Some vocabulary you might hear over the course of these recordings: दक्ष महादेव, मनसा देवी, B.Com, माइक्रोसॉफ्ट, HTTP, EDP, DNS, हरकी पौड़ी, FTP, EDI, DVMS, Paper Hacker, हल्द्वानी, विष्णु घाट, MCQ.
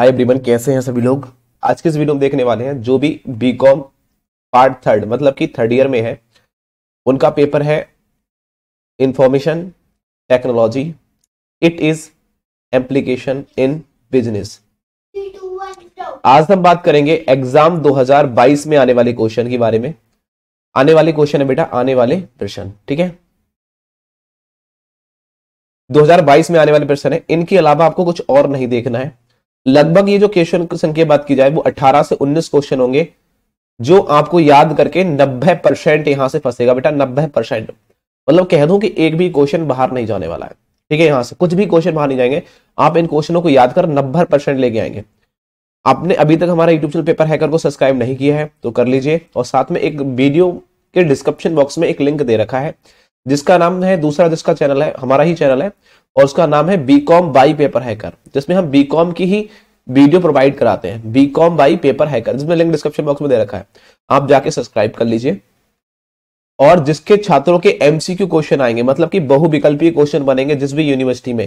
Hi everyone, कैसे हैं सभी लोग। आज के इस वीडियो में देखने वाले हैं जो भी B.Com पार्ट थर्ड मतलब कि थर्ड ईयर में है, उनका पेपर है information technology, it is application in business. आज हम बात करेंगे एग्जाम 2022 में आने वाले क्वेश्चन के बारे में। आने वाले क्वेश्चन है बेटा, आने वाले प्रश्न, ठीक है। 2022 में आने वाले प्रश्न है, इनके अलावा आपको कुछ और नहीं देखना है। लगभग ये जो क्वेश्चन संख्या बात की जाए वो 18 से 19 क्वेश्चन होंगे जो आपको याद करके 90% यहां से फंसेगा बेटा। 90% मतलब कह दूं कि एक भी क्वेश्चन बाहर नहीं जाने वाला है, ठीक है। यहां से कुछ भी क्वेश्चन बाहर नहीं जाएंगे, आप इन क्वेश्चनों को याद कर 90% लेके आएंगे। आपने अभी तक हमारा यूट्यूब चैनल पेपर हैकर को सब्सक्राइब नहीं किया है तो कर लीजिए, और साथ में एक वीडियो के डिस्क्रिप्शन बॉक्स में एक लिंक दे रखा है जिसका नाम है, दूसरा जिसका चैनल है हमारा ही चैनल है और उसका नाम है B.Com बाई पेपर हैकर, जिसमें हम B.Com की ही वीडियो प्रोवाइड कराते हैं। B.Com बाई पेपर हैकर जिसमें लिंक डिस्क्रिप्शन बॉक्स में दे रखा है, आप जाके सब्सक्राइब कर लीजिए। और जिसके छात्रों के MCQ क्वेश्चन आएंगे मतलब कि बहुविकल्पीय क्वेश्चन बनेंगे जिस भी यूनिवर्सिटी में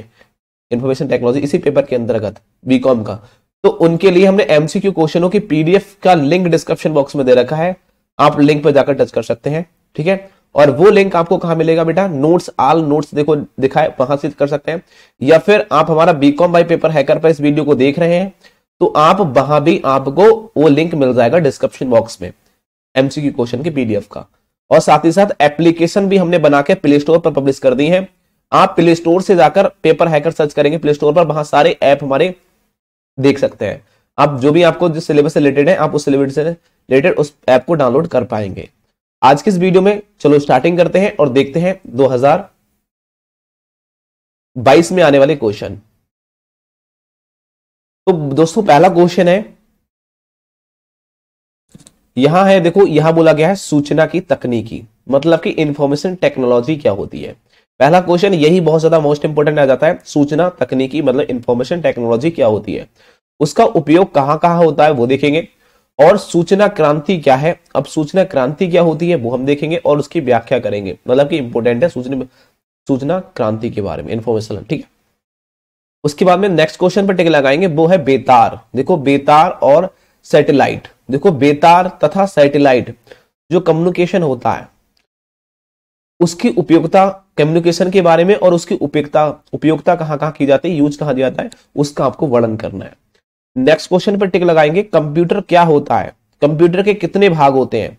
इंफॉर्मेशन टेक्नोलॉजी इसी पेपर के अंतर्गत B.Com का, तो उनके लिए हमने MCQ क्वेश्चनों की PDF का लिंक डिस्क्रिप्शन बॉक्स में दे रखा है, आप लिंक पर जाकर टच कर सकते हैं, ठीक है। और वो लिंक आपको कहाँ मिलेगा बेटा, नोट्स आल नोट्स देखो दिखाए, वहां से कर सकते हैं। या फिर आप हमारा B.Com बाई पेपर हैकर पर इस वीडियो को देख रहे हैं तो आप वहां भी आपको वो लिंक मिल जाएगा डिस्क्रिप्शन बॉक्स में एमसीक्यू क्वेश्चन के PDF का। और साथ ही साथ एप्लीकेशन भी हमने बना के प्ले स्टोर पर पब्लिश कर दी है, आप प्ले स्टोर से जाकर पेपर हैकर सर्च करेंगे प्ले स्टोर पर, वहां सारे ऐप हमारे देख सकते हैं। आप जो भी आपको जिस सिलेबस से रिलेटेड है आप उस सिलेबस से रिलेटेड उस ऐप को डाउनलोड कर पाएंगे। आज के इस वीडियो में चलो स्टार्टिंग करते हैं और देखते हैं 2022 में आने वाले क्वेश्चन। तो दोस्तों पहला क्वेश्चन है, यहां है देखो, यहां बोला गया है सूचना की तकनीकी मतलब कि इंफॉर्मेशन टेक्नोलॉजी क्या होती है। पहला क्वेश्चन यही बहुत ज्यादा मोस्ट इंपोर्टेंट आ जाता है, सूचना तकनीकी मतलब इंफॉर्मेशन टेक्नोलॉजी क्या होती है, उसका उपयोग कहां कहां होता है वो देखेंगे। और सूचना क्रांति क्या है, अब सूचना क्रांति क्या होती है वो हम देखेंगे और उसकी व्याख्या करेंगे, मतलब कि इंपोर्टेंट है सूचना क्रांति के बारे में इंफॉर्मेशन, ठीक है। उसके बाद में नेक्स्ट क्वेश्चन पर टिक लगाएंगे, वो है बेतार। देखो बेतार और सैटेलाइट, देखो बेतार तथा सैटेलाइट जो कम्युनिकेशन होता है उसकी उपयोगिता, कम्युनिकेशन के बारे में और उसकी उपयोगिता कहाँ कहाँ की जाती है, यूज कहाँ दिया जाता है, उसका आपको वर्णन करना है। नेक्स्ट क्वेश्चन पर टिक लगाएंगे, कंप्यूटर क्या होता है, कंप्यूटर के कितने भाग होते हैं,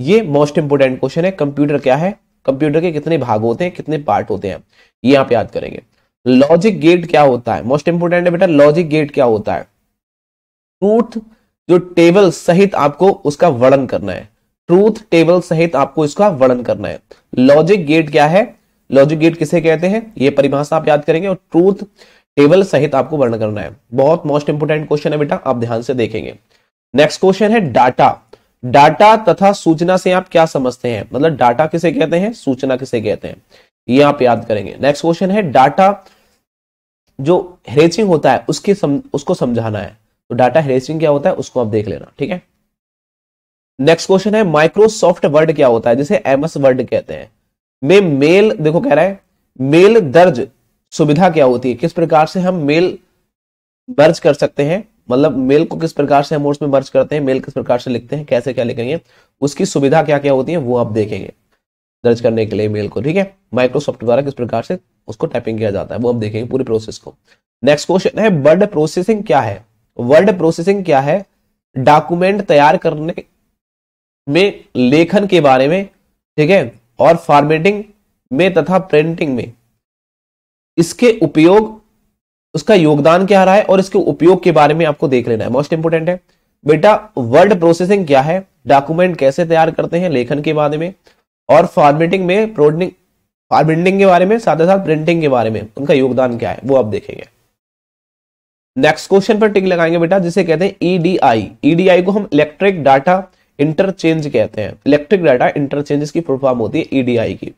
ये मोस्ट इंपोर्टेंट क्वेश्चन है। कंप्यूटर क्या है, कंप्यूटर के कितने भाग होते हैं, कितने पार्ट होते हैं, ये आप याद करेंगे। लॉजिक गेट क्या होता है, मोस्ट इंपोर्टेंट है बेटा, लॉजिक गेट क्या होता है। ट्रूथ जो टेबल सहित आपको उसका वर्णन करना है, ट्रूथ टेबल सहित आपको इसका वर्णन करना है। लॉजिक गेट क्या है, लॉजिक गेट किसे कहते हैं, ये परिभाषा आप याद करेंगे, और ट्रूथ टेबल सहित आपको वर्णन करना है। बहुत मोस्ट इंपोर्टेंट क्वेश्चन है बेटा, आप ध्यान से देखेंगे। नेक्स्ट क्वेश्चन है डाटा, डाटा तथा सूचना से आप क्या समझते हैं, मतलब डाटा किसे कहते हैं, सूचना किसे कहते हैं, ये आप याद करेंगे। नेक्स्ट क्वेश्चन है डाटा जो हेरेसिंग होता है उसकी उसको समझाना है, तो डाटा हेरेसिंग क्या होता है उसको आप देख लेना, ठीक है। नेक्स्ट क्वेश्चन है माइक्रोसॉफ्ट वर्ड क्या होता है, जिसे MS वर्ड कहते हैं में मेल, देखो कह रहा है मेल दर्ज सुविधा क्या होती है, किस प्रकार से हम मेल मर्ज कर सकते हैं, मतलब मेल को किस प्रकार से हम वर्ड्स में मर्ज करते हैं, मेल किस प्रकार से लिखते हैं, कैसे क्या लिखेंगे, उसकी सुविधा क्या क्या होती है वो आप देखेंगे दर्ज करने के लिए मेल को, ठीक है। माइक्रोसॉफ्ट द्वारा किस प्रकार से उसको टाइपिंग किया जाता है वो आप देखेंगे पूरी प्रोसेस को। नेक्स्ट क्वेश्चन है वर्ड प्रोसेसिंग क्या है, वर्ड प्रोसेसिंग क्या है, डॉक्यूमेंट तैयार करने में, लेखन के बारे में, ठीक है, और फॉर्मेटिंग में तथा प्रिंटिंग में इसके उपयोग, उसका योगदान क्या रहा है और इसके उपयोग के बारे में आपको देख लेना है, मोस्ट इंपोर्टेंट है बेटा। वर्ड प्रोसेसिंग क्या है, डॉक्यूमेंट कैसे तैयार करते हैं, लेखन के बारे में और फॉर्मेटिंग में, फॉर्मेटिंग के बारे में, साथ ही साथ प्रिंटिंग के बारे में, उनका योगदान क्या है वो आप देखेंगे। नेक्स्ट क्वेश्चन पर टिक लगाएंगे बेटा, जिसे कहते हैं EDI। EDI को हम इलेक्ट्रिक डाटा इंटरचेंज कहते हैं, इलेक्ट्रिक डाटा इंटरचेंज इसकी फुल फॉर्म होती है EDI की।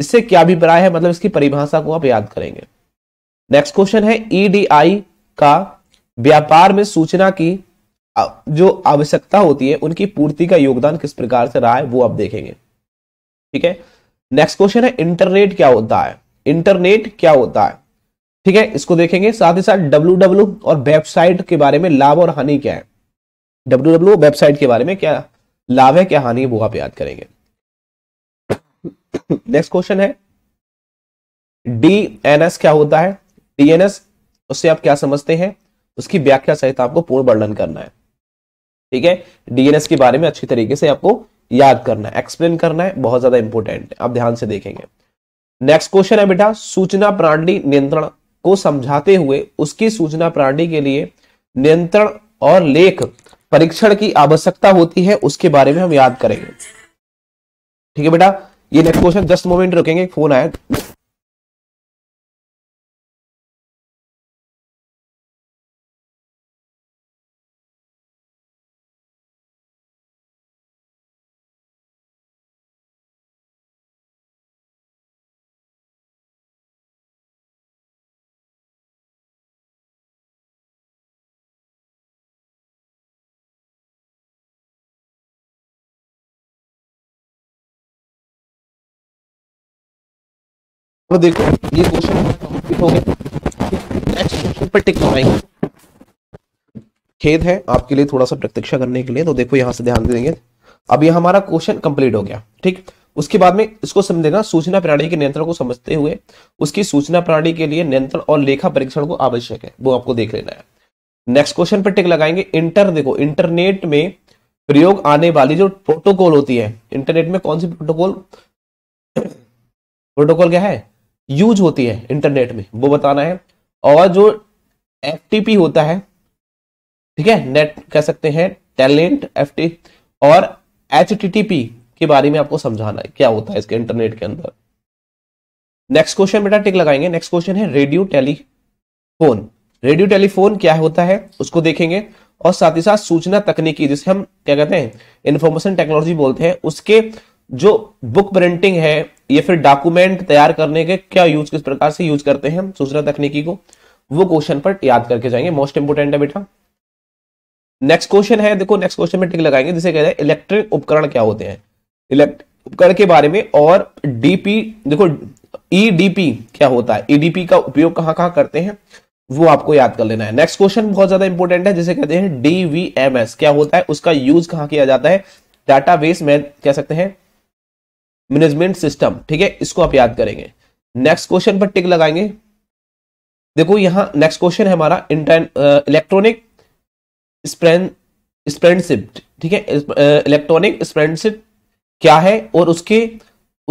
इससे क्या अभिप्राय है, मतलब इसकी परिभाषा को आप याद करेंगे। नेक्स्ट क्वेश्चन है EDI का व्यापार में सूचना की जो आवश्यकता होती है उनकी पूर्ति का योगदान किस प्रकार से रहा है वो आप देखेंगे, ठीक है। नेक्स्ट क्वेश्चन है इंटरनेट क्या होता है, इंटरनेट क्या होता है, ठीक है, इसको देखेंगे। साथ ही साथ www और वेबसाइट के बारे में लाभ और हानि क्या है, www वेबसाइट के बारे में क्या लाभ है क्या हानि है, वो आप याद करेंगे। नेक्स्ट क्वेश्चन है DNS क्या होता है, DNS उससे आप क्या समझते हैं, उसकी व्याख्या सहित आपको पूर्ण वर्णन करना है। ठीक है, DNS के बारे में अच्छी तरीके से आपको याद करना है, एक्सप्लेन करना है, बहुत ज्यादा इंपॉर्टेंट है, आप ध्यान से देखेंगे। नेक्स्ट क्वेश्चन है बेटा, सूचना प्रणाली नियंत्रण को समझाते हुए उसकी सूचना प्रणाली के लिए नियंत्रण और लेख परीक्षण की आवश्यकता होती है, उसके बारे में हम याद करेंगे। ठीक है बेटा, ये नेक्स्ट क्वेश्चन, जस्ट मोमेंट रुकेंगे, फोन आया। तो देखो ये क्वेश्चन कंप्लीट हो गए। नेक्स्ट क्वेश्चन पर टिक लगाएंगे, खेद है आपके लिए थोड़ा सा प्रतीक्षा करने के लिए। तो देखो यहां से ध्यान देंगे, अब ये हमारा क्वेश्चन कंप्लीट हो गया। ठीक, उसके बाद में इसको समझना, सूचना प्रणाली के नियंत्रण को समझते हुए उसकी सूचना प्रणाली के लिए नियंत्रण और लेखा परीक्षण को आवश्यक है, वो आपको देख लेना है। नेक्स्ट क्वेश्चन पर टिक लगाएंगे। देखो इंटरनेट में प्रयोग आने वाली जो प्रोटोकॉल होती है, इंटरनेट में कौन सी प्रोटोकॉल क्या है यूज होती है इंटरनेट में, वो बताना है। और जो FTP होता है, ठीक है, नेट कह सकते हैं, टैलेंट FTP और HTTP के बारे में आपको समझाना है क्या होता है इसके इंटरनेट के अंदर। नेक्स्ट क्वेश्चन बेटा टिक लगाएंगे। नेक्स्ट क्वेश्चन है रेडियो टेलीफोन। रेडियो टेलीफोन क्या होता है उसको देखेंगे, और साथ ही साथ सूचना तकनीकी जिसे हम क्या कहते हैं इंफॉर्मेशन टेक्नोलॉजी बोलते हैं, उसके जो बुक प्रिंटिंग है या फिर डॉक्यूमेंट तैयार करने के क्या यूज, किस प्रकार से यूज करते हैं हम सूचना तकनीकी को, वो क्वेश्चन पर याद करके जाएंगे, मोस्ट इंपोर्टेंट है बेटा। नेक्स्ट क्वेश्चन है, देखो नेक्स्ट क्वेश्चन में टिक लगाएंगे, जिसे कहते हैं इलेक्ट्रिक उपकरण क्या होते हैं, इलेक्ट्रिक उपकरण के बारे में। और डीपी, देखो ईडीपी क्या होता है, ईडीपी का उपयोग कहाँ कहाँ करते हैं, वो आपको याद कर लेना है। नेक्स्ट क्वेश्चन बहुत ज्यादा इंपॉर्टेंट है, जिसे कहते हैं DVMS क्या होता है, उसका यूज कहाँ किया जाता है, डाटाबेस में कह सकते हैं मैनेजमेंट सिस्टम। ठीक है, इसको आप याद करेंगे। नेक्स्ट क्वेश्चन पर टिक लगाएंगे। देखो यहाँ नेक्स्ट क्वेश्चन है हमारा इलेक्ट्रॉनिक स्प्रेडशीट। ठीक है, इलेक्ट्रॉनिक स्प्रेडशीट क्या है, और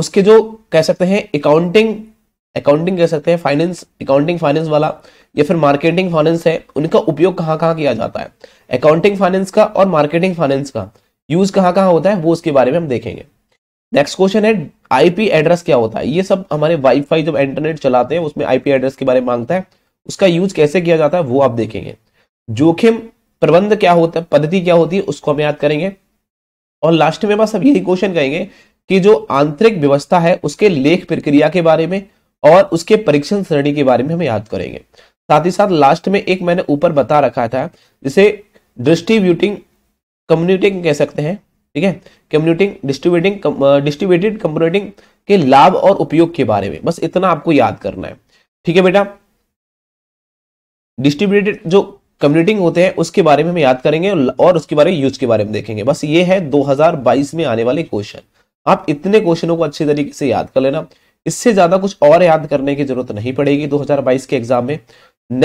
उसके जो कह सकते हैं अकाउंटिंग कह सकते हैं, फाइनेंस अकाउंटिंग फाइनेंस वाला या फिर मार्केटिंग फाइनेंस है, उनका उपयोग कहाँ कहाँ किया जाता है, अकाउंटिंग फाइनेंस का और मार्केटिंग फाइनेंस का यूज कहाँ कहाँ होता है, वो उसके बारे में हम देखेंगे। नेक्स्ट क्वेश्चन है IP एड्रेस क्या होता है, ये सब हमारे वाईफाई जब इंटरनेट चलाते हैं उसमें IP एड्रेस के बारे में मांगता है, उसका यूज कैसे किया जाता है, वो आप देखेंगे। जोखिम प्रबंध क्या होता है, पद्धति क्या होती है, उसको हम याद करेंगे। और लास्ट में बस अब यही क्वेश्चन कहेंगे कि जो आंतरिक व्यवस्था है उसके लेख प्रक्रिया के बारे में और उसके परीक्षण श्रेणी के बारे में हम याद करेंगे। साथ ही साथ लास्ट में एक मैंने ऊपर बता रखा था, जिसे डिस्ट्रीब्यूटिंग कम्युनिटिंग कह सकते हैं। ठीक है, कम्युनिटिंग डिस्ट्रीब्यूटेड कंप्यूटिंग के लाभ और उपयोग के बारे में, बस इतना आपको याद करना है। ठीक है बेटा, डिस्ट्रीब्यूटेड जो कंप्यूटिंग होते हैं उसके बारे में हम याद करेंगे और उसके बारे में यूज के बारे में देखेंगे। बस ये है 2022 में आने वाले क्वेश्चन। आप इतने क्वेश्चनों को अच्छे तरीके से याद कर लेना, इससे ज्यादा कुछ और याद करने की जरूरत नहीं पड़ेगी 2022 के एग्जाम में।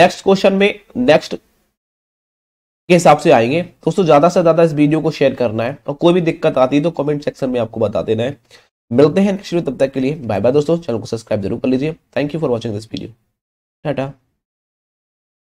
नेक्स्ट क्वेश्चन में नेक्स्ट के हिसाब से आएंगे दोस्तों। ज्यादा से ज्यादा इस वीडियो को शेयर करना है, और कोई भी दिक्कत आती है तो कमेंट सेक्शन में आपको बता देना है। मिलते हैं नेक्स्ट वीडियो, तब तक के लिए बाय बाय दोस्तों। चैनल को सब्सक्राइब जरूर कर लीजिए। Thank you for watching this video, Tata.